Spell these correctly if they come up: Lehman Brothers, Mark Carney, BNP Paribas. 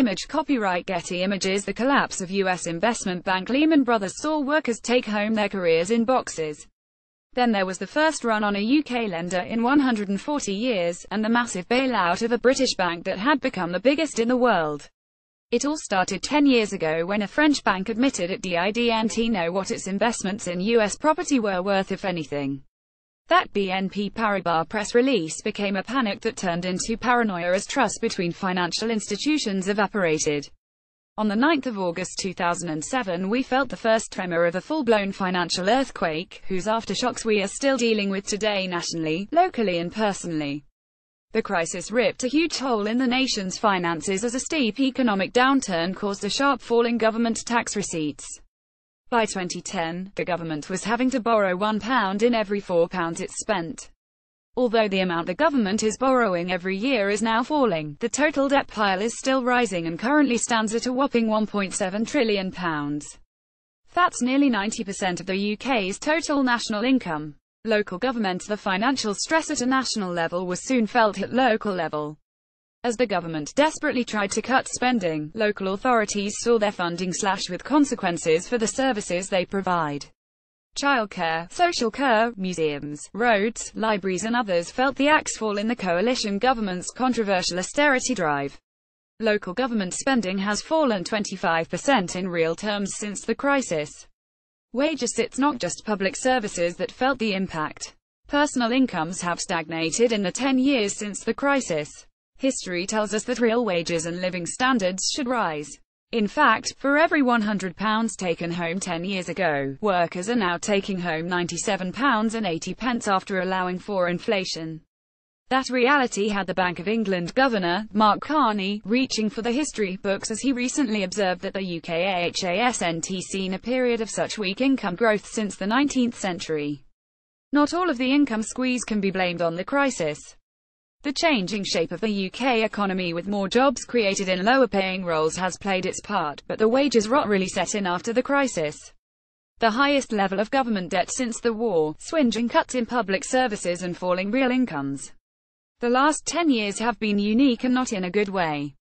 Image copyright Getty Images. The collapse of U.S. investment bank Lehman Brothers saw workers take home their careers in boxes. Then there was the first run on a UK lender in 140 years, and the massive bailout of a British bank that had become the biggest in the world. It all started 10 years ago when a French bank admitted it didn't know what its investments in U.S. property were worth, if anything. That BNP Paribas press release became a panic that turned into paranoia as trust between financial institutions evaporated. On the 9th of August 2007 we felt the first tremor of a full-blown financial earthquake, whose aftershocks we are still dealing with today nationally, locally and personally. The crisis ripped a huge hole in the nation's finances as a steep economic downturn caused a sharp fall in government tax receipts. By 2010, the government was having to borrow £1 in every £4 it spent. Although the amount the government is borrowing every year is now falling, the total debt pile is still rising and currently stands at a whopping £1.7 trillion. That's nearly 90% of the UK's total national income. Local government. The financial stress at a national level was soon felt at local level. As the government desperately tried to cut spending, local authorities saw their funding slash with consequences for the services they provide. Childcare, social care, museums, roads, libraries and others felt the axe fall in the coalition government's controversial austerity drive. Local government spending has fallen 25% in real terms since the crisis. Wages. It's not just public services that felt the impact. Personal incomes have stagnated in the 10 years since the crisis. History tells us that real wages and living standards should rise. In fact, for every £100 taken home 10 years ago, workers are now taking home £97.80 after allowing for inflation. That reality had the Bank of England Governor, Mark Carney, reaching for the history books as he recently observed that the UK hasn't seen a period of such weak income growth since the 19th century. Not all of the income squeeze can be blamed on the crisis. The changing shape of the UK economy with more jobs created in lower-paying roles has played its part, but the wages rot really set in after the crisis. The highest level of government debt since the war, swingeing cuts in public services and falling real incomes. The last 10 years have been unique and not in a good way.